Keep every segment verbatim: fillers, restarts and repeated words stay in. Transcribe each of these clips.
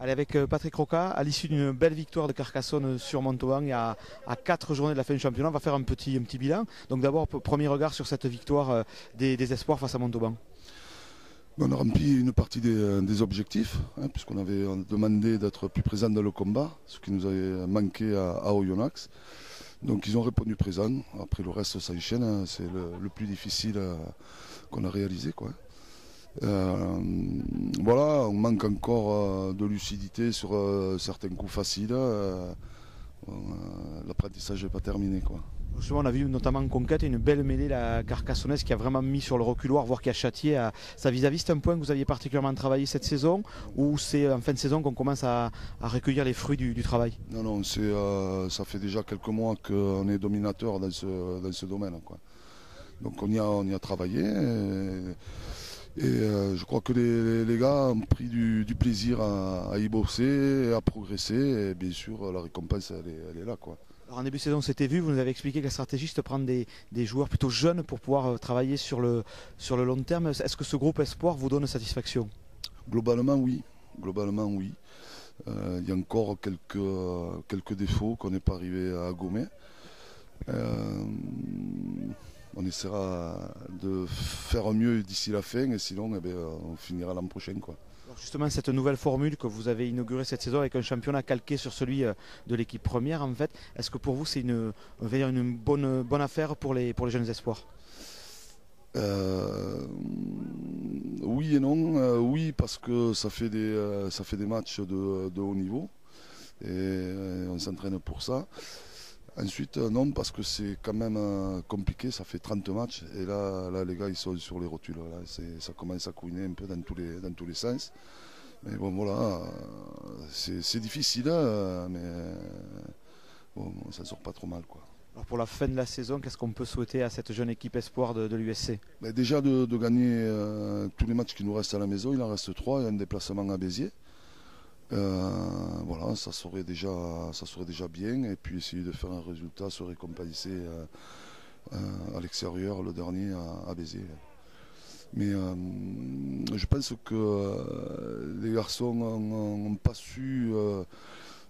Allez, avec Patrick Roca, à l'issue d'une belle victoire de Carcassonne sur Montauban, il y a à quatre journées de la fin du championnat, on va faire un petit, un petit bilan. Donc d'abord, premier regard sur cette victoire des, des espoirs face à Montauban. On a rempli une partie des, des objectifs, hein, puisqu'on avait demandé d'être plus présent dans le combat, ce qui nous avait manqué à, à Oyonax. Donc ils ont répondu présent. Après, le reste s'enchaîne, hein, c'est le, le plus difficile euh, qu'on a réalisé, quoi. Euh, voilà, on manque encore euh, de lucidité sur euh, certains coups faciles. Euh, euh, L'apprentissage n'est pas terminé, quoi. Justement, on a vu notamment en conquête une belle mêlée, la Carcassonnaise, qui a vraiment mis sur le reculoir, voire qui a châtié à sa vis-à-vis. C'est un point que vous aviez particulièrement travaillé cette saison, ou c'est en fin de saison qu'on commence à, à recueillir les fruits du, du travail? Non, non, euh, ça fait déjà quelques mois qu'on est dominateur dans ce, dans ce domaine, quoi. Donc on y a, on y a travaillé. Et... Et euh, je crois que les, les gars ont pris du, du plaisir à, à y bosser, à progresser, et bien sûr la récompense elle est, elle est là, quoi. Alors en début de saison, c'était vu, vous nous avez expliqué que la stratégie c'est de prendre des, des joueurs plutôt jeunes pour pouvoir travailler sur le, sur le long terme. Est-ce que ce groupe espoir vous donne satisfaction? Globalement oui, globalement oui. Euh, il y a encore quelques, quelques défauts qu'on n'est pas arrivé à gommer. Euh, On essaiera de faire mieux d'ici la fin, et sinon eh bien, on finira l'an prochain, quoi. Alors justement, cette nouvelle formule que vous avez inaugurée cette saison avec un championnat calqué sur celui de l'équipe première, en fait, est-ce que pour vous c'est une, une bonne, bonne affaire pour les, pour les jeunes espoirs? euh, Oui et non. Euh, oui, parce que ça fait des, euh, ça fait des matchs de, de haut niveau et euh, on s'entraîne pour ça. Ensuite, non, parce que c'est quand même compliqué, ça fait trente matchs, et là, là les gars, ils sont sur les rotules, là, ça commence à couiner un peu dans tous les, dans tous les sens. Mais bon, voilà, c'est difficile, mais bon, ça ne sort pas trop mal, quoi. Alors pour la fin de la saison, qu'est-ce qu'on peut souhaiter à cette jeune équipe espoir de, de l'U S C? Ben déjà de, de gagner euh, tous les matchs qui nous restent à la maison, il en reste trois, il y a un déplacement à Béziers. Euh, voilà, ça serait déjà, ça serait déjà bien, et puis essayer de faire un résultat, se récompenser euh, euh, à l'extérieur, le dernier à, à Béziers. Mais euh, je pense que euh, les garçons n'ont pas su euh,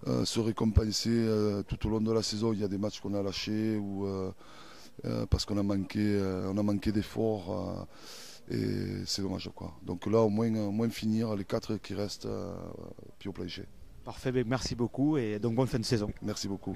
euh, se récompenser euh, tout au long de la saison. Il y a des matchs qu'on a lâchés ou euh, euh, parce qu'on a manqué, euh, on a manqué d'efforts. Euh, Et c'est dommage, quoi. Donc là, au moins, au moins finir les quatre qui restent euh, puis au plancher. Parfait, merci beaucoup et donc bonne fin de saison. Merci beaucoup.